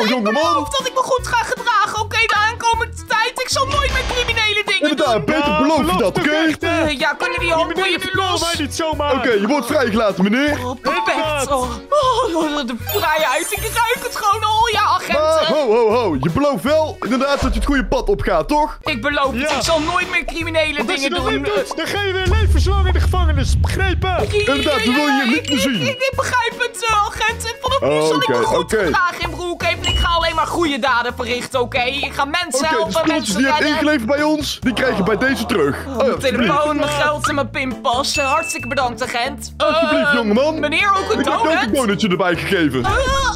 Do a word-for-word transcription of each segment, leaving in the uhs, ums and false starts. Zo, jongeman. Ik beloof dat ik me goed ga gedragen. Oké, okay, de aankomende tijd. Ik zal nooit met criminele dingen en daar, doen. Peter, ja, beloof je dat, oké? Uh, ja, kunnen die handen weer los? Mij niet zomaar. Oké, okay, je wordt vrijgelaten, meneer. Oh, perfect. Oh, oh, de vrijheid. Ik ruik het gewoon al. Ja, agenten. Ho, ho, ho. Je belooft wel inderdaad dat je het goede pad opgaat, toch? Ik beloof ja. het. Ik zal nooit meer criminele Wat dingen doen. Niet doet, dan ga je weer levenslang in de gevangenis. Begrepen? Ik, inderdaad, we willen je niet meer zien. Ik, ik, ik begrijp het, uh, agenten. Vanaf nu zal ik me goed gedragen in Brookhaven. Ik ga alleen maar goede daden verrichten, oké? Okay? Ik ga mensen okay, helpen, mensen redden. Die je hebt ingeleverd bij ons, die krijg je bij deze terug. Oh, oh, mijn telefoon, mijn geld en mijn pinpas. Hartstikke bedankt, agent. Alsjeblieft, uh, jongeman. Meneer, ook een donut? Ik heb ook een donutje erbij gegeven. Uh,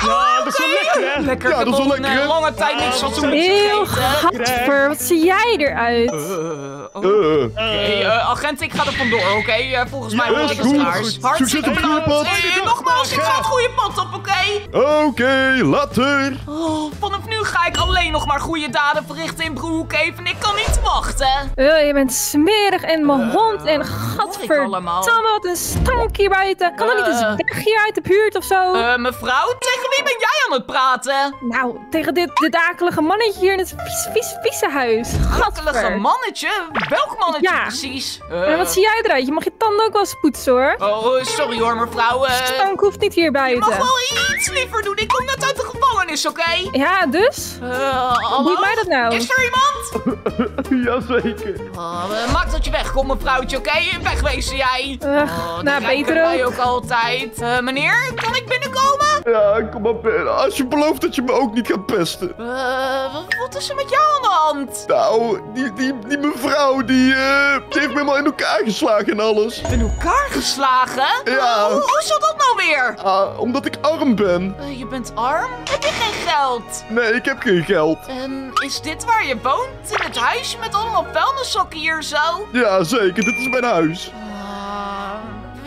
ja, dat is wel lekker, hè? Lekker, ja, dat is wel lekker, hè? Lange tijd niks van zo'n heel gadver, wat zie jij eruit? Uh, oh. uh, uh. Oké, okay, uh, agent, ik ga er vandoor, oké? Okay? Uh, volgens mij yes, ik goed, goed. Hartstikke bedankt. Hey, nogmaals, ik ga het goede pad op, oké? Okay? Oké, okay, later. Oh, vanaf nu ga ik alleen nog maar goede daden verrichten in Brookhaven. Ik kan niet wachten. Uh, je bent smerig en mijn uh, hond en gadverdamme, wat een stank hier buiten. Kan er uh, niet eens weg hier uit de buurt of zo? Uh, mevrouw, tegen wie ben jij aan het praten? Nou, tegen dit, dit akelige mannetje hier in het vies, vies, vieze huis. Akelige mannetje? Welk mannetje ja. precies? Uh, en wat zie jij eruit? Je mag je tanden ook wel eens poetsen, hoor. Oh, sorry hoor, mevrouw. Uh, stank hoeft niet hier buiten. Je mag wel iets liever doen. Ik kom net uit de gevangenis, oké? Okay? Ja, dus? Uh, Hoe mij dat nou? Is er iemand? Jazeker. Uh, maak dat je wegkomt, mevrouwtje, oké? Okay? Wegwezen jij. Uh, oh, nou, beter ook. ook altijd. Uh, meneer, kan ik binnenkomen? Ja, kom maar binnen. Als je belooft dat je me ook niet gaat pesten. Uh, wat is er met jou aan de hand? Nou, die, die, die mevrouw, die, uh, die heeft me helemaal in elkaar geslagen en alles. In elkaar geslagen? Ja. Hoe, hoe is dat nou weer? Uh, omdat ik arm ben. Uh, je bent arm? Heb je geen geld? Nee, ik heb geen geld. En is dit waar je woont? In het huisje met allemaal vuilniszakken hier zo? Ja, zeker. Dit is mijn huis. Uh,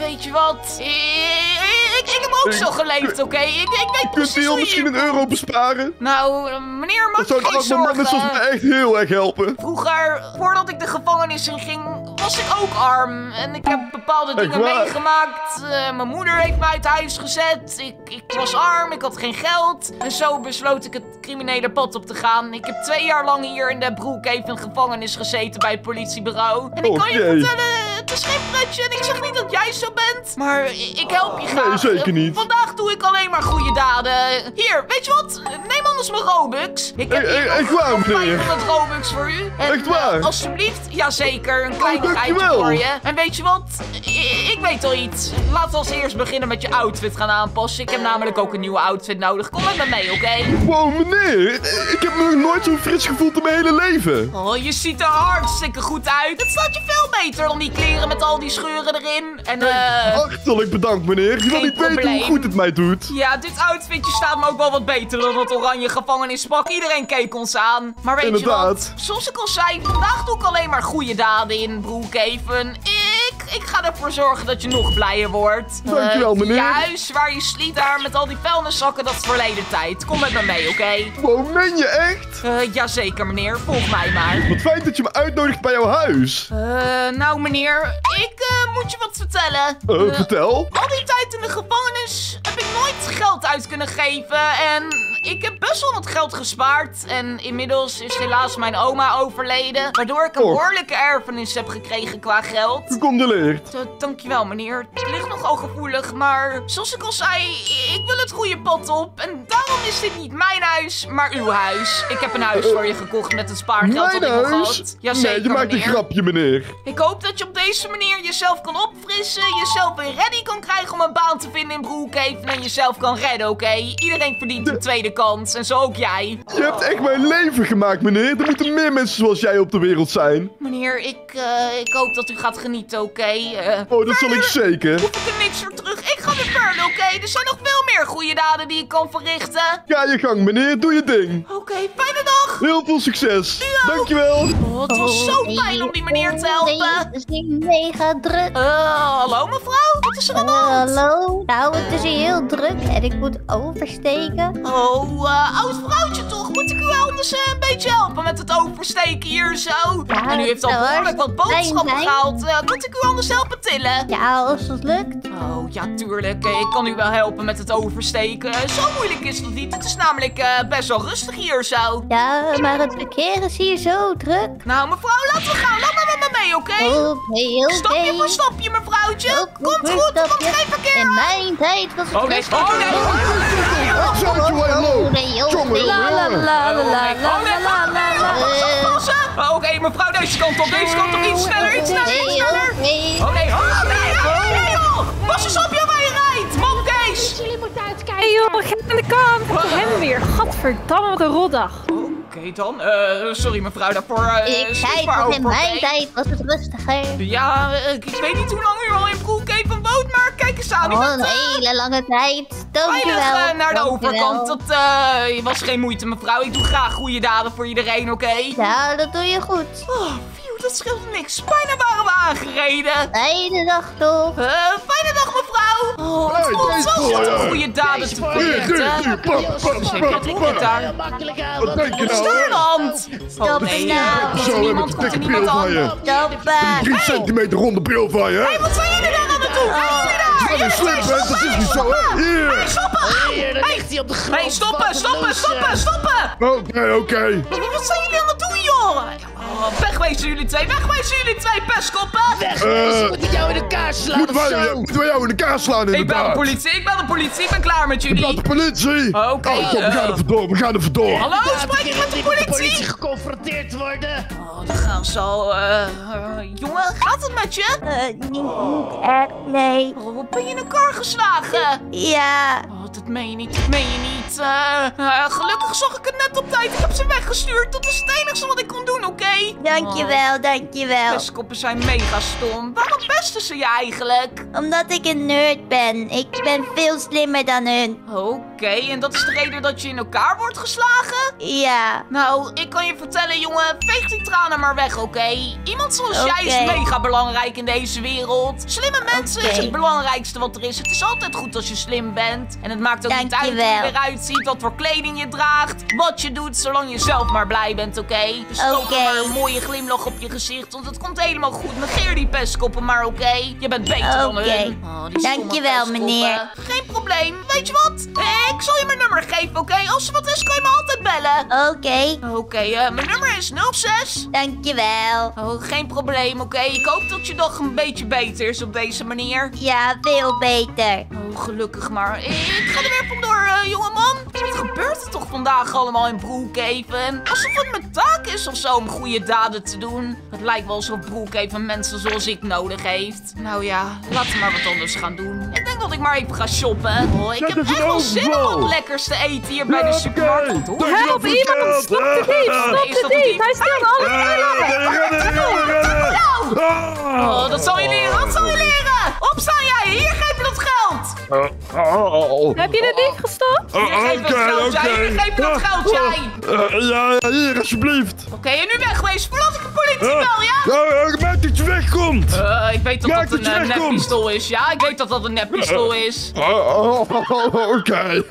weet je wat? Ik, ik, ik heb ook ik, zo geleefd, oké? Okay? Ik, ik weet precies. Kunt u hier misschien een euro besparen? Nou, meneer, mag ik geen zorgen. Dat zou me echt heel erg helpen. Vroeger, voordat ik de gevangenis in ging, was ik ook arm. En ik heb bepaalde dingen meegemaakt. Uh, mijn moeder heeft mij uit huis gezet. Ik, ik was arm, ik had geen geld. En zo besloot ik het criminele pad op te gaan. Ik heb twee jaar lang hier in de Brookhaven gevangenis gezeten bij het politiebureau. En ik kan je vertellen, het is geen pretje. En ik zeg niet dat jij zo bent. Maar ik help je graag. Nee, zeker niet. Vandaag doe ik alleen maar goede daden. Hier, weet je wat? Neem anders mijn Robux. Ik heb hier hey, nog, nog vijfhonderd Robux voor u. En, echt waar? Uh, alsjeblieft, jazeker. Een klein voor je. En weet je wat? I ik weet al iets. Laten we als eerst beginnen met je outfit gaan aanpassen. Ik heb namelijk ook een nieuwe outfit nodig. Kom met me mee, oké? Okay? Wow, meneer. Ik heb me nog nooit zo fris gevoeld in mijn hele leven. Oh, je ziet er hartstikke goed uit. Het staat je veel beter dan die kleren met al die scheuren erin. En, uh... hartelijk bedankt, meneer. Je wil niet weten hoe goed het mij doet. Ja, dit outfitje staat me ook wel wat beter dan dat oranje gevangenispak. Iedereen keek ons aan. Maar weet Inderdaad. je wat? Zoals ik al zei, vandaag doe ik alleen maar goede daden in Brookhaven. Ik, ik ga ervoor zorgen dat je nog blijer wordt. Dankjewel, meneer. Uh, je huis waar je sliet daar met al die vuilniszakken, dat is verleden tijd. Kom met me mee, oké? Okay? Wow, meen je echt? Uh, jazeker, meneer. Volg mij maar. Wat fijn dat je me uitnodigt bij jouw huis. Uh, nou, meneer. Ik uh, moet je wat vertellen. Uh, uh, vertel. Al die tijd in de gevangenis heb ik nooit geld uit kunnen geven. En ik heb best wel wat geld gespaard. En inmiddels is helaas mijn oma overleden. Waardoor ik een oh. behoorlijke erfenis heb gekregen qua geld. Gecondoleerd. Dankjewel, meneer. Het ligt nogal gevoelig. Maar zoals ik al zei, ik wil het goede pad op. En daarom is dit niet mijn huis, maar uw huis. Ik heb een huis voor je gekocht met het spaargeld dat ik nog had. Jazeker, nee, je maakt een grapje, meneer. Ik hoop dat je op deze manier jezelf kan opfrissen. Jezelf weer ready kan krijgen om een baan te vinden in Brookhaven. En jezelf kan redden, oké? Okay? Iedereen verdient een tweede kans. En zo ook jij. Je hebt echt mijn leven gemaakt, meneer. Er moeten meer mensen zoals jij op de wereld zijn. Meneer, ik, uh, ik hoop dat u gaat genieten, oké? Okay? Uh, oh, dat zal ik zeker. Hoef ik er niks voor terug. Ik ga weer verder, oké? Okay? Er zijn nog veel meer goede daden die ik kan verrichten. Ga je gang, meneer. Doe je ding. Oké, okay, fijne dag. Heel veel succes. Yo. Dankjewel. Oh, het was zo fijn om die meneer te helpen. Het is niet mega druk. Uh, hallo mevrouw, wat is er aan de hand? Hallo. Nou, het is hier heel druk en ik moet oversteken. Oh, uh, oud vrouwtje toch? Moet ik u wel dus uh, een beetje helpen met het oversteken hier zo? Ja, en u heeft al behoorlijk wat boodschappen gehaald. Uh, moet ik u anders helpen tillen? Ja, als het lukt. Oh, ja, tuurlijk. Ik kan u wel helpen met het oversteken. Zo moeilijk is dat niet. Het is namelijk uh, best wel rustig hier zo. Ja, maar het verkeer is hier zo druk. Nou, mevrouw, laten we gaan. Laat maar met me mee, oké? Okay? Oké, okay, okay. Stapje voor stapje, mevrouwtje. Ook, ook, komt goed, er komt geen verkeer. In mijn tijd was het oh, nee. Oh, nee. Oh, nee. Oh, nee. La, la, la, la, la, la, la. Oké, okay, mevrouw, deze kant op. Deze kant op. Iets sneller, iets sneller, iets sneller. Oh, nee. Oh, nee. Oh, nee. Pas eens op, waar je rijdt! Man, Kees! Jullie moeten uitkijken! Hé joh, geef aan de kant! Ik hem weer! Gadverdamme, wat een rotdag! Oké okay, dan, uh, sorry mevrouw daarvoor. Uh, ik zei dat in mijn tijd was het rustiger. Ja, uh, ik weet niet hoe lang u al in Brookhaven woont, maar kijk eens aan. Oh, een hele lange tijd. Dankjewel. Veilig uh, naar de overkant. Dat uh, was geen moeite mevrouw. Ik doe graag goede daden voor iedereen, oké? Okay? Ja, dat doe je goed. Oh, dat scheelt niks. Bijna waren we aangereden. Fijne dag toch? Uh, fijne dag mevrouw. Oh, dat voelt zo goed om goede daden te verrichten. Wat denk je nou? Stuurland! Oh nee, niemand komt er niemand aan. drie centimeter ronde bril van je. Hé, wat zijn jullie daar aan het doen? Hé, jullie daar! Hé, stoppen! Hé, stoppen, stoppen, stoppen, stoppen! Oké, oké. Wat zijn jullie aan het doen, joh? Oh, wegwezen jullie twee, wegwezen jullie twee pestkoppen! Wegwezen, uh, moet ik jou in elkaar slaan? Moeten wij, ja, moeten wij jou in elkaar slaan inderdaad? Ik ben de politie, ik ben de politie, ik ben klaar met jullie. Ik ben de politie! Oké. Okay, oh, kom, uh, we gaan er vandoor, we gaan er vandoor. Hallo, spreek ik met de politie? De politie geconfronteerd worden. Oh, dan gaan ze al, eh... Uh, uh, jongen, gaat het met je? Eh, uh, niet echt, nee. Oh, ben je in elkaar geslagen? Ja. Oh, dat meen je niet, dat meen je niet. Uh, uh, gelukkig zag ik het net op tijd, ik heb ze weggestuurd. Dat is het enigste wat ik kon doen, oké? Okay? Dankjewel, oh. dankjewel. Pestkoppen zijn mega stom. Waarom pesten ze je eigenlijk? Omdat ik een nerd ben. Ik ben veel slimmer dan hun. Oké, okay, en dat is de reden dat je in elkaar wordt geslagen? Ja. Nou, ik kan je vertellen, jongen. Veeg die tranen maar weg, oké? Okay? Iemand zoals okay. jij is mega belangrijk in deze wereld. Slimme mensen okay. is het belangrijkste wat er is. Het is altijd goed als je slim bent. En het maakt ook dankjewel. niet uit hoe je eruit ziet, wat voor kleding je draagt, wat je doet, zolang je zelf maar blij bent, oké? Okay? Dus oké. Okay. Een mooie glimlach op je gezicht, want het komt helemaal goed. Negeer die pestkoppen, maar oké. Okay. Je bent beter okay. dan hun. Oh, dankjewel, meneer. Geen probleem. Weet je wat? Ik zal je mijn nummer geven, oké? Okay? Als er wat is, kan je me altijd bellen. Oké. Okay. Oké, okay, uh, mijn nummer is nul zes. Dankjewel. Oh, geen probleem, oké? Okay? Ik hoop dat je dag een beetje beter is op deze manier. Ja, veel beter. Oh, gelukkig maar. Ik ga er weer vandoor, uh, jongeman. Wat gebeurt er toch vandaag allemaal in Brookhaven? Alsof het mijn taak is of zo om goede daden te doen. Het lijkt wel alsof Brookhaven mensen zoals ik nodig heeft. Nou ja, laten we maar wat anders gaan doen. Ik denk dat ik maar even ga shoppen. Oh, ik dat heb echt wel zin om wat lekkers te eten hier bij de supermarkt. Help iemand, stop de dief, stop de dief. Hij stelt alle veilig. Dat zal je leren, dat zal je leren. Opstaan jij, hier geef je dat geld. Heb je de dief gestopt? Oké, oké. Hier geef je dat geld, jij. Ja, hier alsjeblieft. Oké, en nu weg geweest voordat ik de politie bel, ja? Ik weet dat je wegkomt. Ik weet dat dat een neppistool is, ja? Ik weet dat dat een neppistool is. Oké.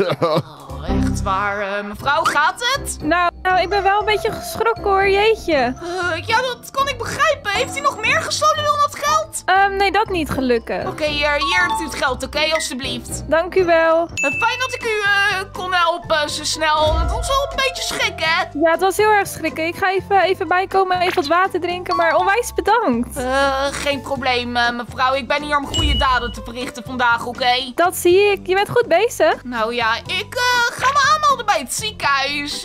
Echt waar. Uh, mevrouw, gaat het? Nou, nou, ik ben wel een beetje geschrokken hoor, jeetje. Uh, ja, dat kan ik begrijpen. Heeft hij nog meer gestolen dan dat geld? Um, nee, dat niet gelukkig. Oké, okay, hier, hier hebt u het geld, oké? Okay? Alsjeblieft. Dank u wel. Uh, fijn dat ik u uh, kon helpen zo snel. Het was wel een beetje schrikken, hè? Ja, het was heel erg schrikken. Ik ga even, even bijkomen en even wat water drinken, maar onwijs bedankt. Uh, geen probleem, uh, mevrouw. Ik ben hier om goede daden te verrichten vandaag, oké? Okay? Dat zie ik. Je bent goed bezig. Nou ja, ik... Uh, Ga me aanmelden bij het ziekenhuis.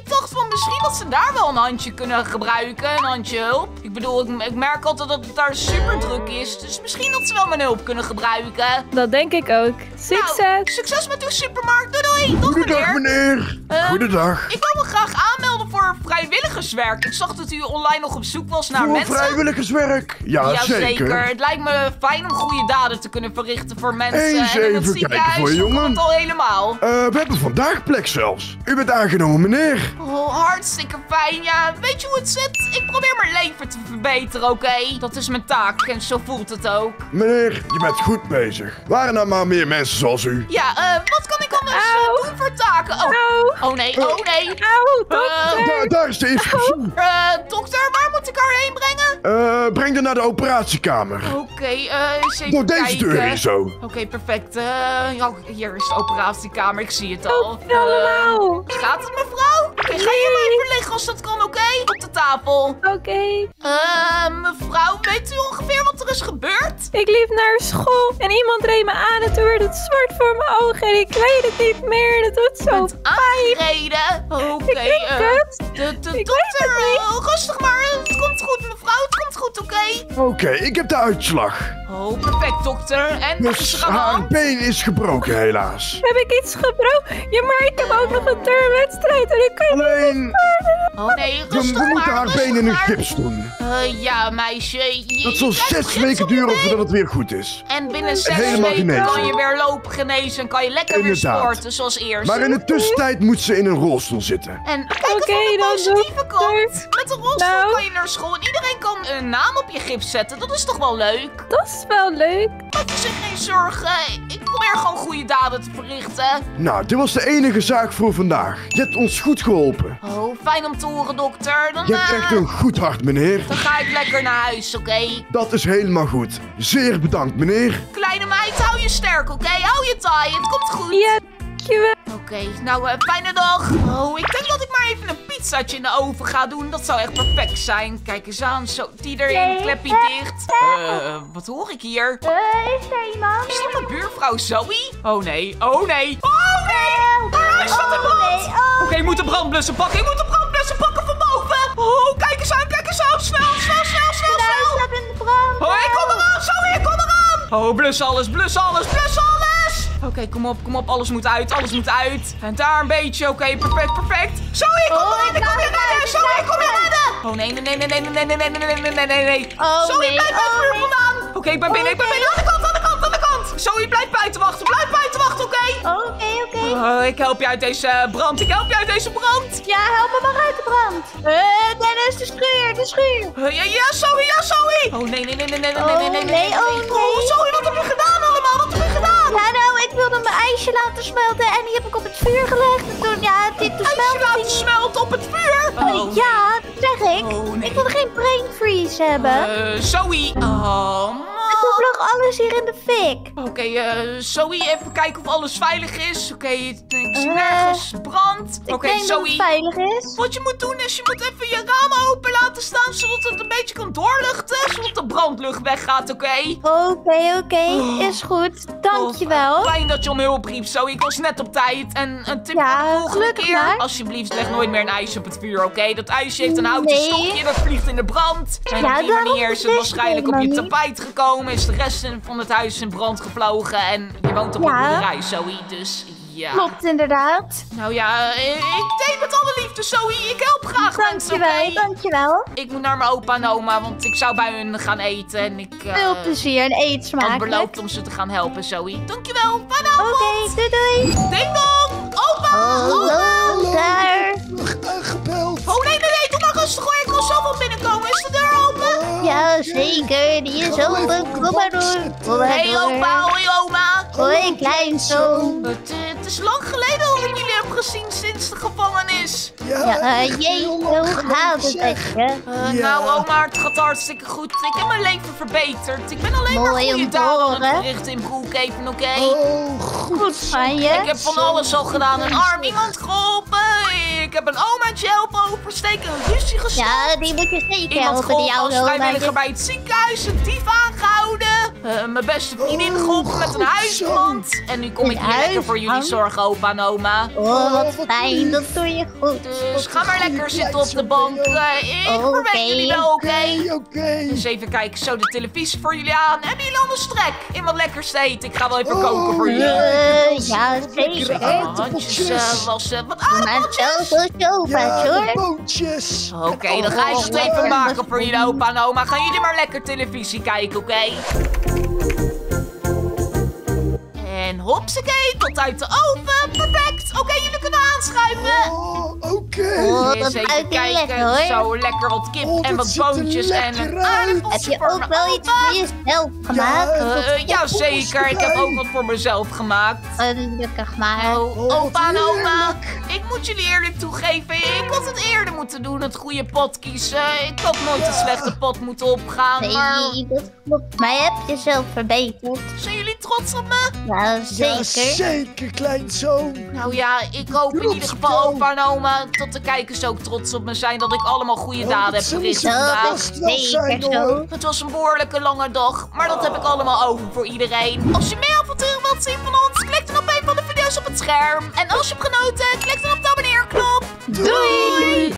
Ik dacht van misschien dat ze daar wel een handje kunnen gebruiken. Een handje hulp. Ik bedoel, ik, ik merk altijd dat het daar super druk is. Dus misschien dat ze wel mijn hulp kunnen gebruiken. Dat denk ik ook. Succes. Nou, succes met uw supermarkt. Doei doei. Dag, Goedendag meneer. meneer. Uh, Goedendag. Ik wil me graag aanmelden voor voor vrijwilligerswerk. Ik zag dat u online nog op zoek was naar voor mensen. Voor vrijwilligerswerk? Ja, Jazeker. zeker. Het lijkt me fijn om goede daden te kunnen verrichten voor mensen. Eens en in het ziekenhuis voor je, komt het al helemaal. Uh, we hebben vandaag plek zelfs. U bent aangenomen, meneer. Oh, hartstikke fijn. Ja, weet je hoe het zit? Ik probeer mijn leven te verbeteren, oké? Okay? Dat is mijn taak en zo voelt het ook. Meneer, je bent goed bezig. Waren er maar meer mensen zoals u? Ja, uh, wat kan ik anders Au. doen voor taken? Oh, Au. oh nee, oh nee. Au, dokter. Uh, daar, daar is de instructie. Uh, dokter, waar moet ik haar heen brengen? Uh, breng haar naar de operatiekamer. Oké, okay, uh, eens even Door kijken. deze deur hier zo. Oké, okay, perfect. Uh, oh, hier is de operatiekamer, ik zie het al. Oh, nou, uh, gaat het, mevrouw? Okay, ga je maar even liggen als dat kan, oké? Okay? Op de tafel. Oké. Okay. Uh, mevrouw, weet u ongeveer wat er is gebeurd? Ik liep naar school en iemand reed me aan en toen werd het zwart voor mijn ogen en ik weet het niet meer. Dat doet zo pijn. Oké, okay, uh, de, de dokter, uh, rustig maar. Het komt goed, mevrouw. Het komt goed, oké? Okay? Oké, okay, ik heb de uitslag. Oh, perfect, dokter. En dus haar been is gebroken, helaas. Heb ik iets gebroken? Ja, maar ik heb ook nog een turnwedstrijd en ik kan Alleen... niet... Oh nee, rustig maar. We moeten haar been in een gips doen. Uh, ja, meisje. Je, dat zal zes weken duren voordat het weer goed is. En binnen zes Helemaal weken genezen. kan je weer lopen, genezen en kan je lekker Inderdaad. weer sporten zoals eerst. Maar in de tussentijd moet ze in een rolstoel zitten. En kijk okay, eens de positieve kant. Met een rolstoel nou. kan je naar school en iedereen kan een naam op je gips zetten. Dat is toch wel leuk? Dat is wel leuk. Maak je zich geen zorgen. Ik probeer gewoon goede daden te verrichten. Nou, dit was de enige zaak voor vandaag. Je hebt ons goed geholpen. Oh, fijn om te horen, dokter. Dan, je hebt echt een goed hart, meneer. Dan ga ik lekker naar huis, oké? Okay? Dat is helemaal goed. Zeer bedankt, meneer. Kleine meid, hou je sterk, oké? Okay? Hou je taai, het komt goed. Ja, dankjewel. Oké, okay, nou, uh, fijne dag. Oh, ik denk dat ik maar even een pizzaatje in de oven ga doen. Dat zou echt perfect zijn. Kijk eens aan, zo, die erin, kleppie dicht. Uh, wat hoor ik hier? Uh, is er iemand? Is dat mijn buurvrouw Zoey? Oh nee, oh nee. Oh nee, haar huis staat in brand. Oké, ik moet de brandblussen pakken, ik moet de brandblussen pakken van boven. Oh, kijk eens aan, kijk eens aan. Snel, snel, snel, snel, snel. Staat in de brand. Oh, ik kom eraan, Zoey, ik kom eraan. Oh, blus alles, blus alles, blus alles. Oké, okay, kom op, kom op. Alles moet uit, alles moet uit. En daar een beetje. Oké, okay, perfect, perfect. Zoey, kom oh, erin, ik kom je redden. Zoey, kom je redden. Oh, nee, nee, nee, nee, nee, nee, nee, nee, nee, nee, nee, nee. Oh, Zoey, nee, blijf oh, nee. vandaan. Oké, okay, ik ben binnen, ik ben binnen. Aan de kant, aan de kant, aan de kant. Zoey, blijf buiten wachten, blijf buiten wachten, oké? Okay? Oké, okay, oké. Okay. Oh, ik help je uit deze brand, ik help je uit deze brand. Ja, help me maar uit de brand. Eh, uh, Dennis, de schuur, de schuur. Uh, ja, ja, Zoey, ja, Zoey. Oh, nee, nee, nee, nee, nee, nee, nee, nee, nee, nee. Oh, nee. Oh, Zoey, wat heb je gedaan allemaal? Wat heb je gedaan? Ja, nou, ik wilde mijn ijsje laten smelten en die heb ik op het vuur gelegd. En toen, ja, dit toen ijsje smelt laten niet. smelten op het vuur? Oh. Ja, dat zeg ik. Oh, nee. Ik wilde geen brain freeze hebben. Uh, Zoey. Oh, man. En toen vloog alles hier in de fik. Oké, okay, uh, Zoey, even kijken of alles veilig is. Oké, okay, ik zie nergens uh, brand. Oké, okay, Zoey. Veilig is. Wat je moet doen is je moet even je ramen open laten staan, zodat het een beetje kan doorluchten, zodat de brandlucht weggaat, oké? Okay? Oké, okay, oké, okay. oh. is goed. Dankjewel. Oh, fijn dat je om hulp riep, Zoey. Ik was net op tijd. En een tip ja, voor de volgende keer. Maar. Alsjeblieft, leg nooit meer een ijsje op het vuur, oké? Okay? Dat ijsje heeft een houten nee. stokje, dat vliegt in de brand. En ja, op die manier is het waarschijnlijk op je tapijt gekomen, is de rest van het huis in brand gevlogen en je woont op ja. een boerderij, Zoey, dus... Ja. Klopt, inderdaad. Nou ja, ik, ik deed met alle liefde, Zoey. Ik help graag dankjewel, mensen, oké? Okay? Dankjewel. Ik moet naar mijn opa en oma, want ik zou bij hun gaan eten. En ik, uh, Veel plezier en eet smakelijk. Ik had beloofd om ze te gaan helpen, Zoey. Dankjewel, fijne avond. Oké, okay, doei doei. Ding dong, opa. Hallo, daar. Gebeld. Oh nee, nee, nee, doe maar rustig hoor. Ik wil zo wel binnenkomen. Is de deur open? Ja, zeker. Die is open. Kom maar door. Kom maar hey, door. opa, hoi oma. Hoi, kleinzoon. Het is lang geleden dat ik jullie heb gezien sinds de gevangenis. Ja, uh, jee, hoe gaat het echt, hè? Uh, ja. Nou, oma, het gaat hartstikke goed. Ik heb mijn leven verbeterd. Ik ben alleen Mooi maar goede daden aan het verrichten in Brookhaven, oké? Okay? Oh, goed van je. Ik heb van alles al gedaan. Een arm iemand geholpen. Ik heb een omaatje helpen oversteken. Een ruzie gestopt. Ja, die moet je zeker iemand helpen. Iemand geholpen als vrijwilliger bij het ziekenhuis. Een dief aangehouden. Uh, mijn beste vriendin geholpen met een huisplant. En nu kom ik hier lekker voor jullie zorgen, opa en oma. Oh, wat fijn. Dat doe je goed. Dus ga maar lekker zitten op de bank. Ik verwerk jullie wel, oké? Dus even kijken, zo de televisie voor jullie aan. Hebben jullie al een strek in wat lekkers te eten? Ik ga wel even koken voor jullie. Ja, zeker. Handjes wassen. Wat aardappeltjes. Ja, bootjes. Oké, dan ga ik het even maken voor jullie, opa en oma. Gaan jullie maar lekker televisie kijken, oké? En hopsakee, tot uit de oven. Perfect. Oké, okay, jullie kunnen aanschuiven. Oh, oké. Okay. Oh, dus even kijken. Lekker, zo, lekker wat kip oh, en wat boontjes en een aardappels. Heb je ook wel iets voor jezelf gemaakt? Ja, uh, uh, jazeker. Ik heb ook wat voor mezelf gemaakt. Gelukkig maar. Oh, oh, opa en oma, ik moet jullie eerlijk toegeven. Ik had het eerder moeten doen, het goede pot kiezen. Ik had nooit een slechte pot moeten opgaan. Nee, maar... dat klopt. Maar je hebt jezelf verbeterd. Zijn jullie trots op me? Ja, zeker. Ja, zeker, kleinzoon. Nou ja, ik hoop trots in ieder geval, opa en oma, dat de kijkers ook trots op me zijn dat ik allemaal goede oh, daden heb verricht vandaag. Zeker zo. Het was een behoorlijke lange dag, maar dat heb ik allemaal over voor iedereen. Als je meer avonturen wilt zien van ons, klik dan op een van de video's op het scherm. En als je hebt genoten, klik dan op de abonneerknop. Doei! Doei.